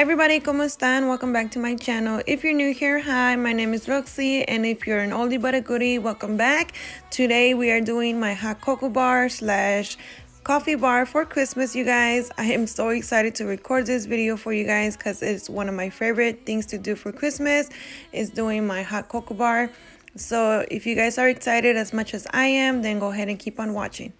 Hi everybody, ¿cómo están? Welcome back to my channel. If you're new here, hi, my name is Roxy, and if you're an oldie but a goodie, welcome back. Today we are doing my hot cocoa bar slash coffee bar for Christmas, you guys. I am so excited to record this video for you guys because it's one of my favorite things to do for Christmas is doing my hot cocoa bar. So if you guys are excited as much as I am, then go ahead and keep on watching.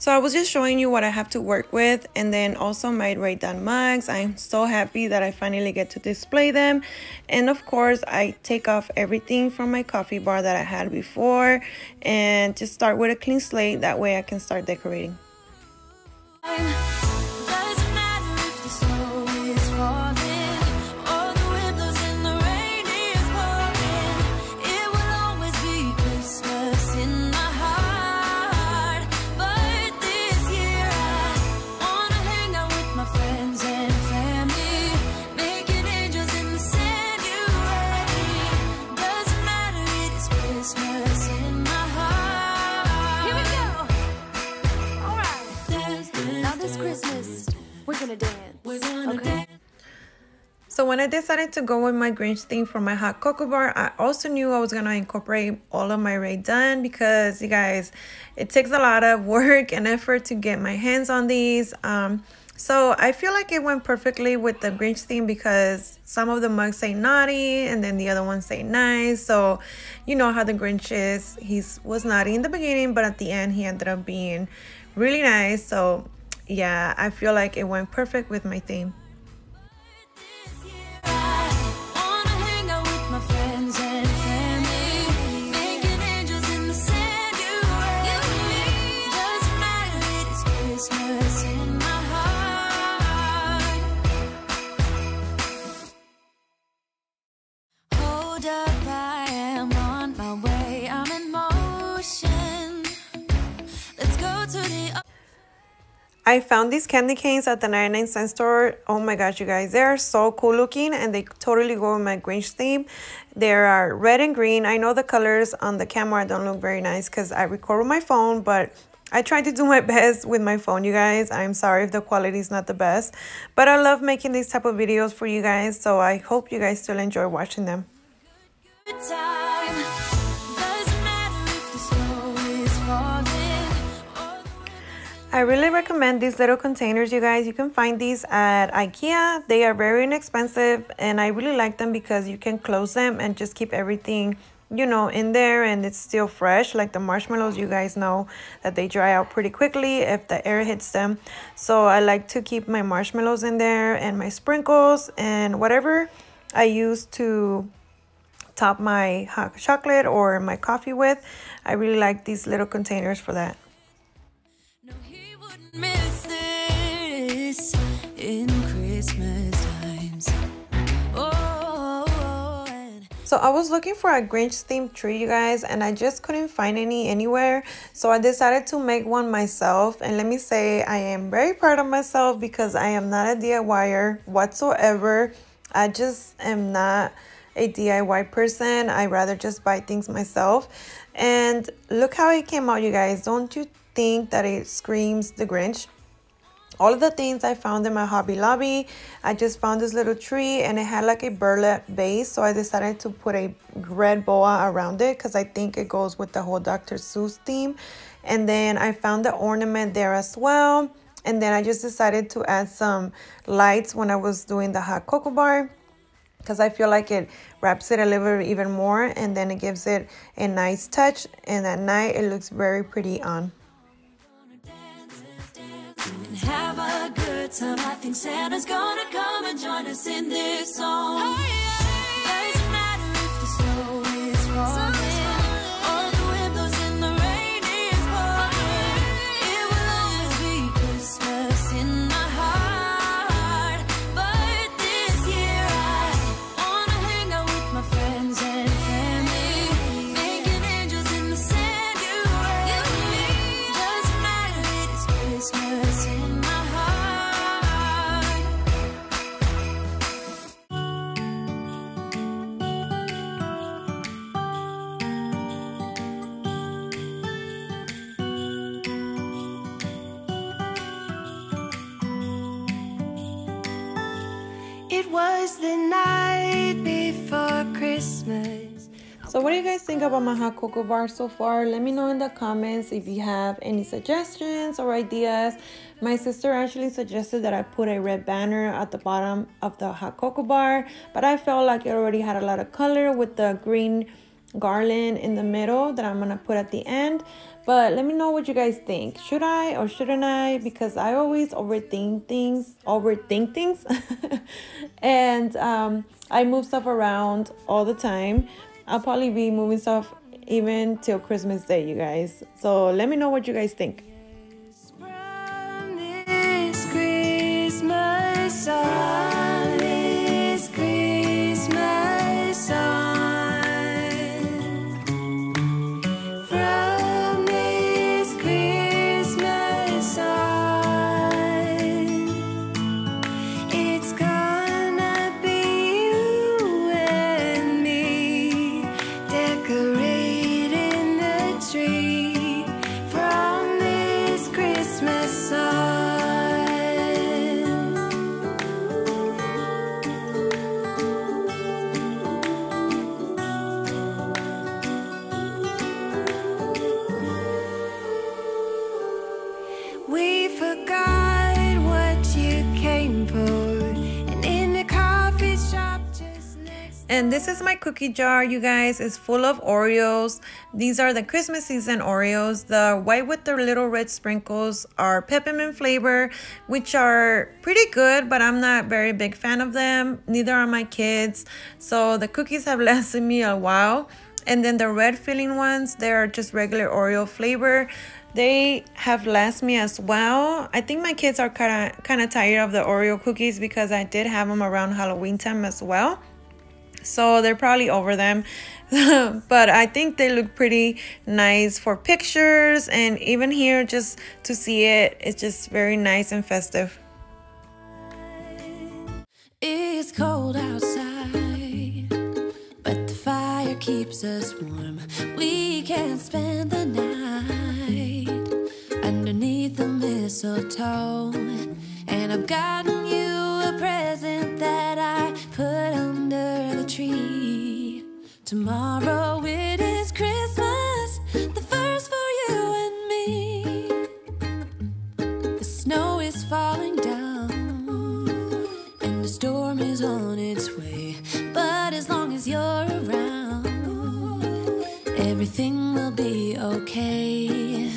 So I was just showing you what I have to work with, and then also my write-down mugs. I am so happy that I finally get to display them. And of course, I take off everything from my coffee bar that I had before and just start with a clean slate. That way I can start decorating. So when I decided to go with my Grinch theme for my hot cocoa bar, I also knew I was going to incorporate all of my write-down because, you guys, it takes a lot of work and effort to get my hands on these. So I feel like it went perfectly with the Grinch theme because some of the mugs say naughty and then the other ones say nice. So you know how the Grinch is. He was naughty in the beginning, but at the end he ended up being really nice. So yeah, I feel like it went perfect with my theme. I found these candy canes at the 99-cent store. Oh my gosh, you guys, they are so cool looking and they totally go with my Grinch theme. They are red and green. I know the colors on the camera don't look very nice because I record with my phone, but I try to do my best with my phone, you guys. I'm sorry if the quality is not the best, but I love making these type of videos for you guys, so I hope you guys still enjoy watching them. I really recommend these little containers, you guys. You can find these at IKEA. They are very inexpensive and I really like them because you can close them and just keep everything, you know, in there and it's still fresh. Like the marshmallows, you guys know that they dry out pretty quickly if the air hits them. So I like to keep my marshmallows in there and my sprinkles and whatever I use to top my hot chocolate or my coffee with. I really like these little containers for that. Miss this in Christmas times. So I was looking for a Grinch themed tree, you guys, and I just couldn't find any anywhere. So I decided to make one myself, and let me say I am very proud of myself because I am not a DIYer whatsoever. I just am not a DIY person. I rather just buy things myself. And look how it came out, you guys. Don't you think that it screams the Grinch? All of the things I found in my Hobby Lobby, I just found this little tree and it had like a burlap base, so I decided to put a red boa around it because I think it goes with the whole Dr. Seuss theme. And then I found the ornament there as well, and then I just decided to add some lights when I was doing the hot cocoa bar because I feel like it wraps it a little bit even more and then it gives it a nice touch, and at night it looks very pretty on. Have a good time. I think Santa's gonna come and join us in this song. Oh, yeah. Doesn't matter if the snow is falling or the wind blows and the rain is pouring. It will always be Christmas in my heart. But this year I wanna hang out with my friends and family, making angels in the sanctuary. Doesn't matter, it's Christmas in It was the night before Christmas. So what do you guys think about my hot cocoa bar so far? Let me know in the comments if you have any suggestions or ideas. My sister actually suggested that I put a red banner at the bottom of the hot cocoa bar, but I felt like it already had a lot of color with the green garland in the middle that I'm gonna put at the end. But let me know what you guys think. Should I or shouldn't I? Because I always overthink things and I move stuff around all the time. I'll probably be moving stuff even till Christmas Day, you guys. So let me know what you guys think. And this is my cookie jar, you guys. It's full of Oreos. These are the Christmas season Oreos. The white with the little red sprinkles are peppermint flavor, which are pretty good, but I'm not very big fan of them. Neither are my kids. So the cookies have lasted me a while. And then the red filling ones, they are just regular Oreo flavor. They have lasted me as well. I think my kids are kind of tired of the Oreo cookies because I did have them around Halloween time as well. So they're probably over them. But I think they look pretty nice for pictures, and even here, just to see it, it's just very nice and festive. It's cold outside, but the fire keeps us warm. We can spend the night underneath the mistletoe, and I've gotten you a present that I put under the tree. Tomorrow it is Christmas, the first for you and me. The snow is falling down and the storm is on its way, but as long as you're around, everything will be okay.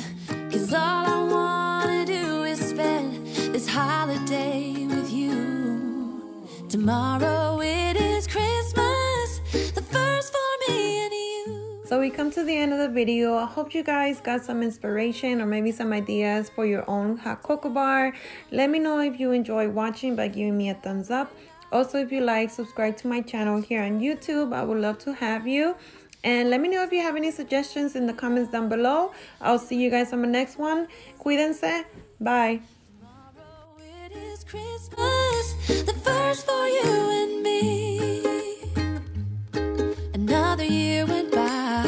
'Cause all I wanna do is spend this holiday with you. Tomorrow it is Christmas, the first for me and you. So we come to the end of the video. I hope you guys got some inspiration or maybe some ideas for your own hot cocoa bar. Let me know if you enjoy watching by giving me a thumbs up. Also, if you like, subscribe to my channel here on YouTube. I would love to have you. And let me know if you have any suggestions in the comments down below. I'll see you guys on the next one. Cuídense. Bye. Christmas, the first for you and me. Another year went by,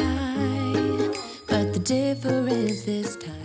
but the difference this time.